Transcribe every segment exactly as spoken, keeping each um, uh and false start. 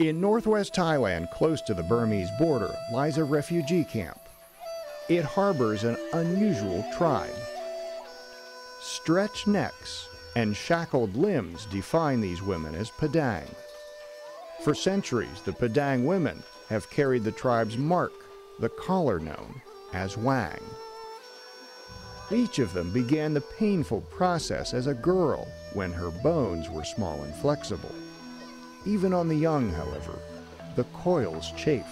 In northwest Thailand, close to the Burmese border, lies a refugee camp. It harbors an unusual tribe. Stretched necks and shackled limbs define these women as Padang. For centuries, the Padang women have carried the tribe's mark, the collar known as Wang. Each of them began the painful process as a girl when her bones were small and flexible. Even on the young, however, the coils chafe.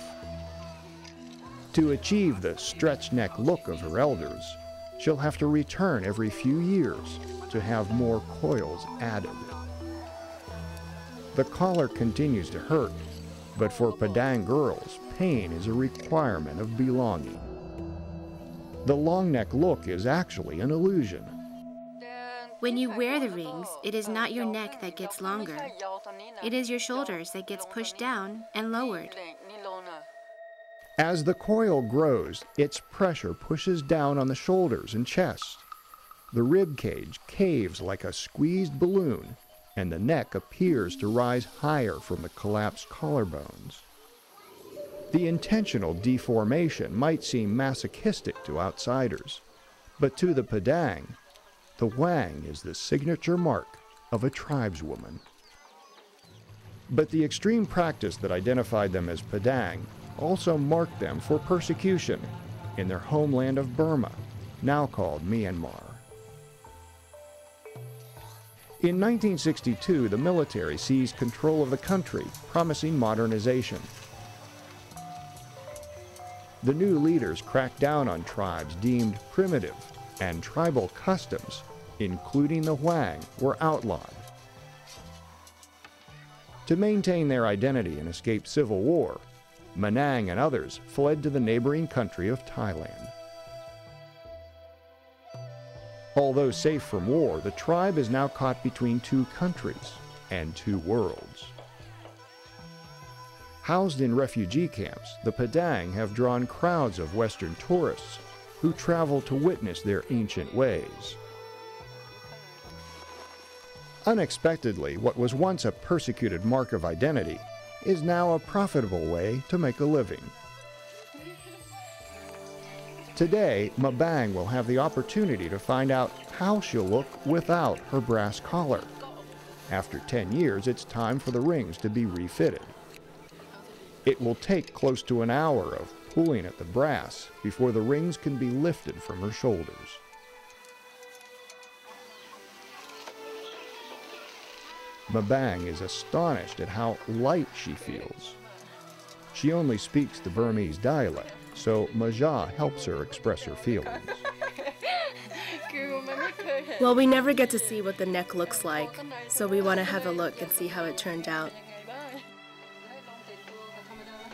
To achieve the stretched neck look of her elders, she'll have to return every few years to have more coils added. The collar continues to hurt, but for Padang girls, pain is a requirement of belonging. The long neck look is actually an illusion. When you wear the rings, it is not your neck that gets longer. It is your shoulders that gets pushed down and lowered. As the coil grows, its pressure pushes down on the shoulders and chest. The rib cage caves like a squeezed balloon, and the neck appears to rise higher from the collapsed collarbones. The intentional deformation might seem masochistic to outsiders, but to the Padang, the Wang is the signature mark of a tribeswoman. But the extreme practice that identified them as Padang also marked them for persecution in their homeland of Burma, now called Myanmar. In nineteen sixty-two, the military seized control of the country, promising modernization. The new leaders cracked down on tribes deemed primitive, and tribal customs, including the Huang, were outlawed. To maintain their identity and escape civil war, Ma Nang and others fled to the neighboring country of Thailand. Although safe from war, the tribe is now caught between two countries and two worlds. Housed in refugee camps, the Padang have drawn crowds of Western tourists who travel to witness their ancient ways. Unexpectedly, what was once a persecuted mark of identity is now a profitable way to make a living. Today, Mabang will have the opportunity to find out how she'll look without her brass collar. After ten years, it's time for the rings to be refitted. It will take close to an hour of pulling at the brass before the rings can be lifted from her shoulders. Mabang is astonished at how light she feels. She only speaks the Burmese dialect, so Maja helps her express her feelings. Well, we never get to see what the neck looks like, so we want to have a look and see how it turned out.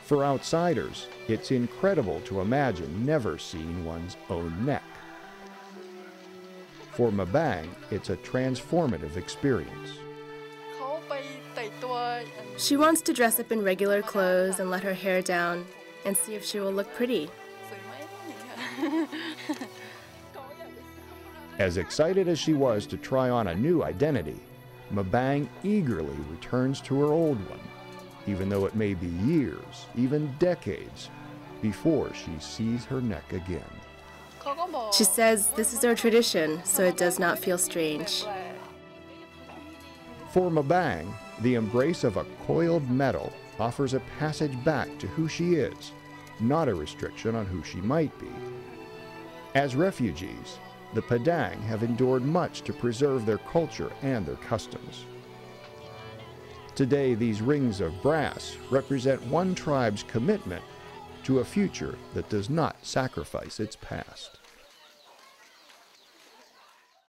For outsiders, it's incredible to imagine never seeing one's own neck. For Mabang, it's a transformative experience. She wants to dress up in regular clothes and let her hair down and see if she will look pretty. As excited as she was to try on a new identity, Mabang eagerly returns to her old one, even though it may be years, even decades, before she sees her neck again. She says this is our tradition, so it does not feel strange. For Mabang, the embrace of a coiled metal offers a passage back to who she is, not a restriction on who she might be. As refugees, the Padang have endured much to preserve their culture and their customs. Today, these rings of brass represent one tribe's commitment to a future that does not sacrifice its past.